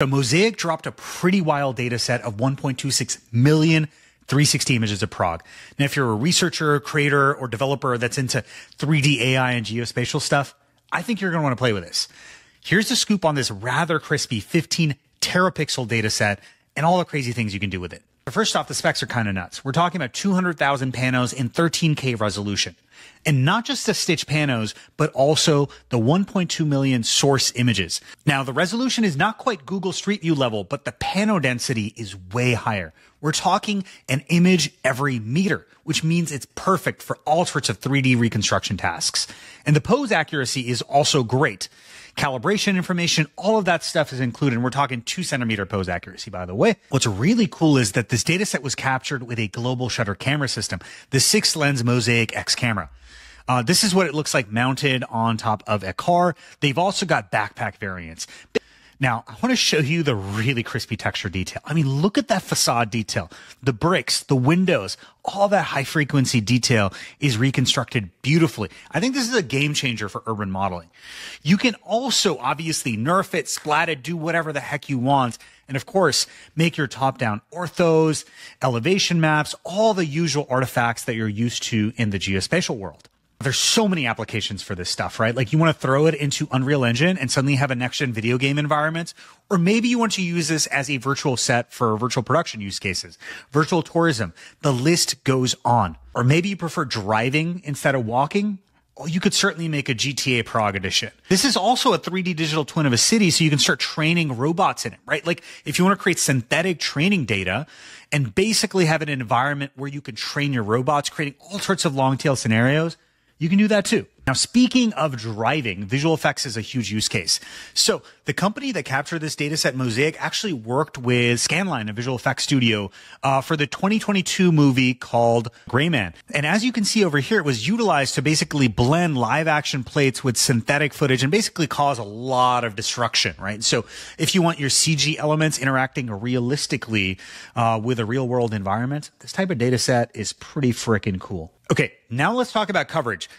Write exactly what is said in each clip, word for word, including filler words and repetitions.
So Mosaic dropped a pretty wild data set of one point two six million three sixty images of Prague. Now, if you're a researcher, creator, or developer that's into three D A I and geospatial stuff, I think you're going to want to play with this. Here's the scoop on this rather crispy fifteen terapixel data set and all the crazy things you can do with it. But first off, the specs are kind of nuts. We're talking about two hundred thousand panos in thirteen K resolution. And not just the stitch panos, but also the one point two million source images. Now, the resolution is not quite Google Street View level, but the pano density is way higher. We're talking an image every meter, which means it's perfect for all sorts of three D reconstruction tasks. And the pose accuracy is also great. Calibration information, all of that stuff is included. And we're talking two centimeter pose accuracy, by the way. What's really cool is that this data set was captured with a global shutter camera system, the six lens Mosaic X camera. Uh, this is what it looks like mounted on top of a car. They've also got backpack variants. Now, I want to show you the really crispy texture detail. I mean, look at that facade detail. The bricks, the windows, all that high-frequency detail is reconstructed beautifully. I think this is a game changer for urban modeling. You can also obviously nerf it, splat it, do whatever the heck you want. And of course, make your top-down orthos, elevation maps, all the usual artifacts that you're used to in the geospatial world. There's so many applications for this stuff, right? Like you want to throw it into Unreal Engine and suddenly have a next-gen video game environment. Or maybe you want to use this as a virtual set for virtual production use cases, virtual tourism. The list goes on. Or maybe you prefer driving instead of walking. Or you could certainly make a G T A Prague edition. This is also a three D digital twin of a city, so you can start training robots in it, right? Like if you want to create synthetic training data and basically have an environment where you can train your robots, creating all sorts of long-tail scenarios, you can do that too. Now, speaking of driving, visual effects is a huge use case. So the company that captured this data set, Mosaic, actually worked with Scanline, a visual effects studio, uh, for the twenty twenty-two movie called The Gray Man. And as you can see over here, it was utilized to basically blend live action plates with synthetic footage and basically cause a lot of destruction, right? So if you want your C G elements interacting realistically uh, with a real world environment, this type of data set is pretty freaking cool. Okay, now let's talk about coverage.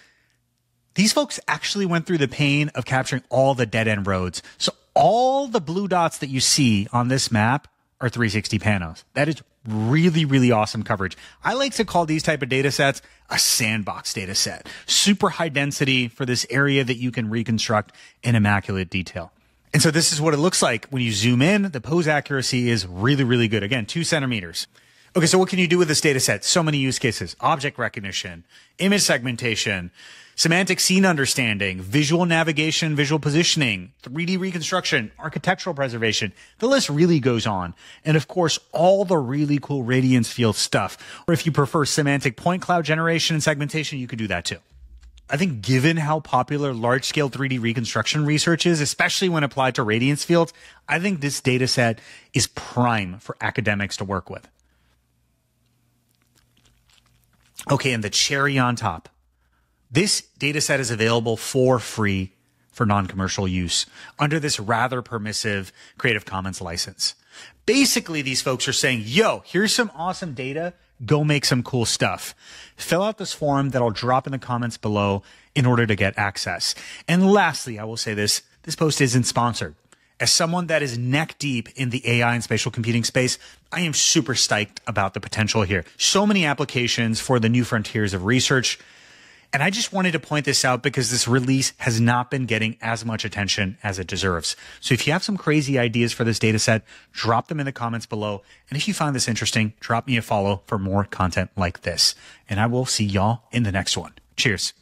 These folks actually went through the pain of capturing all the dead-end roads. So all the blue dots that you see on this map are three sixty panos. That is really, really awesome coverage. I like to call these type of data sets a sandbox data set. Super high density for this area that you can reconstruct in immaculate detail. And so this is what it looks like when you zoom in. The pose accuracy is really, really good. Again, two centimeters. Okay, so what can you do with this data set? So many use cases. Object recognition, image segmentation, semantic scene understanding, visual navigation, visual positioning, three D reconstruction, architectural preservation. The list really goes on. And of course, all the really cool radiance field stuff. Or if you prefer semantic point cloud generation and segmentation, you could do that too. I think given how popular large-scale three D reconstruction research is, especially when applied to radiance fields, I think this data set is prime for academics to work with. Okay, and the cherry on top. This data set is available for free for non-commercial use under this rather permissive Creative Commons license. Basically, these folks are saying, yo, here's some awesome data. Go make some cool stuff. Fill out this form that I'll drop in the comments below in order to get access. And lastly, I will say this. This post isn't sponsored. As someone that is neck deep in the A I and spatial computing space, I am super psyched about the potential here. So many applications for the new frontiers of research. And I just wanted to point this out because this release has not been getting as much attention as it deserves. So if you have some crazy ideas for this data set, drop them in the comments below. And if you find this interesting, drop me a follow for more content like this. And I will see y'all in the next one. Cheers.